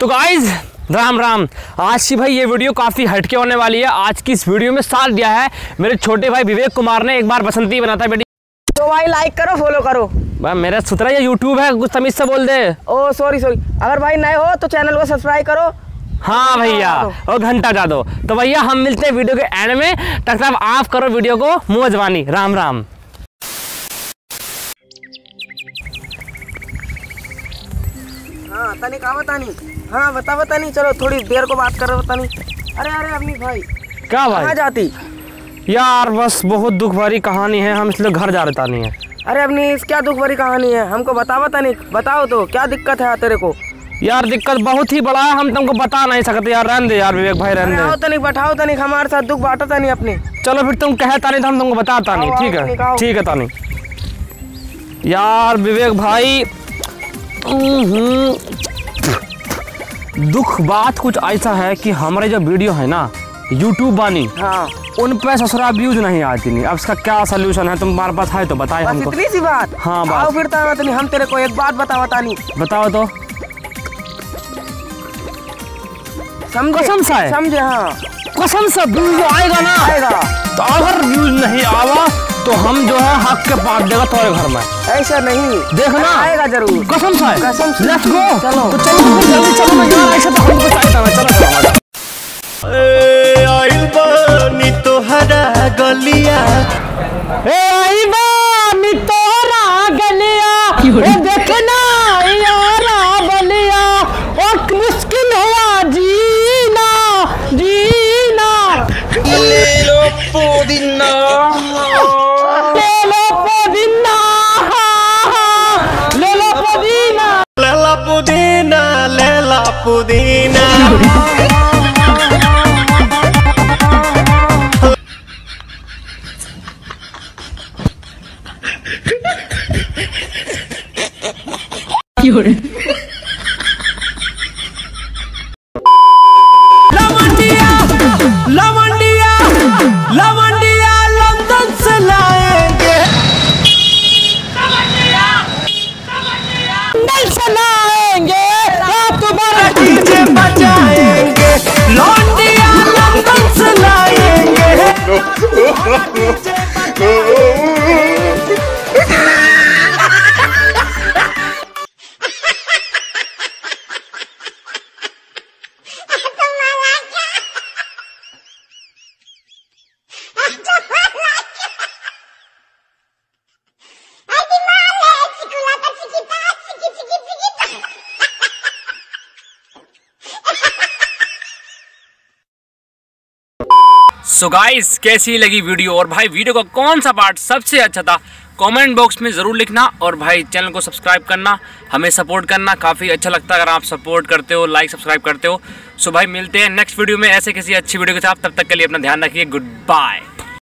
तो गाइज राम राम। आज की भाई ये वीडियो काफ़ी हटके होने वाली है। आज की इस वीडियो में साथ दिया है मेरे छोटे भाई विवेक कुमार ने। एक बार बसंती बना था बेटी, तो भाई लाइक करो, फॉलो करो। भाई मेरा सुथरा ये यूट्यूब है, कुछ तमीज से बोल दे। ओ सॉरी। अगर भाई नए हो तो चैनल को सब्सक्राइब करो। हाँ भैया, और घंटा जा दो। तो भैया हम मिलते हैं वीडियो के एंड में। तब तक आप करो वीडियो को मुँह जवानी। राम राम। हाँ तानी कहा बतानी, हाँ बता बतानी, चलो थोड़ी देर को बात करो बतानी। अरे अपनी भाई क्या भाई कहाँ जाती यार? बस बहुत दुख भरी कहानी है, हम इसलिए घर जा रहे तानी है। अरे अपनी क्या दुख भरी कहानी है, हमको बताओ तानी, बताओ तो क्या दिक्कत है तेरे को? यार दिक्कत बहुत ही बड़ा है, हम तुमको बता नहीं सकते यार। रहने दे यार विवेक भाई, रहने दे। तनिक बैठाओ तनिक, हमारे साथ दुख बांटो तानी अपने। चलो फिर तुम कहता नहीं तो हम तुमको बताता नहीं। ठीक है तानी। यार विवेक भाई दुख बात कुछ ऐसा है कि हमारे जो वीडियो है ना यूट्यूब वाली, हाँ, उन पे ससुरा व्यूज नहीं आती नहीं। अब इसका क्या सोल्यूशन है, तुम्हारे पास है तो बताए हमको। इतनी सी बात? हाँ बात। फिर हम तेरे को एक बात बताओ तानी। बताओ तो कसम से समझे। हाँ कसम से व्यूज आएगा ना आएगा, तो अगर व्यूज नहीं आवा तो हम जो है हक के पास देगा तुम्हारे घर में। ऐसा नहीं देखना आएगा जरूर, कसम से। Let's go. चलो तो चलो मैं जा रहा, ऐसा तो हमको चाहिए था। चलो ए आई बानी तोहरा गलिया, ए आई बानी तोहरा गलिया, ए देखना यारा बलिया, ओ मुश्किल हुआ जीना जीना ले लो पोदिना पुदीना। लवंडिया लवंडिया लवंडिया लंदन से लाएंगे, लंदन से लाएंगे, बचाएंगे, लौंडिया लंदन से लाएंगे। सो गाइस कैसी लगी वीडियो, और भाई वीडियो का कौन सा पार्ट सबसे अच्छा था कमेंट बॉक्स में ज़रूर लिखना। और भाई चैनल को सब्सक्राइब करना, हमें सपोर्ट करना, काफ़ी अच्छा लगता है अगर आप सपोर्ट करते हो, लाइक सब्सक्राइब करते हो। सो भाई मिलते हैं नेक्स्ट वीडियो में ऐसे किसी अच्छी वीडियो के साथ। तब तक के लिए अपना ध्यान रखिए। Good bye.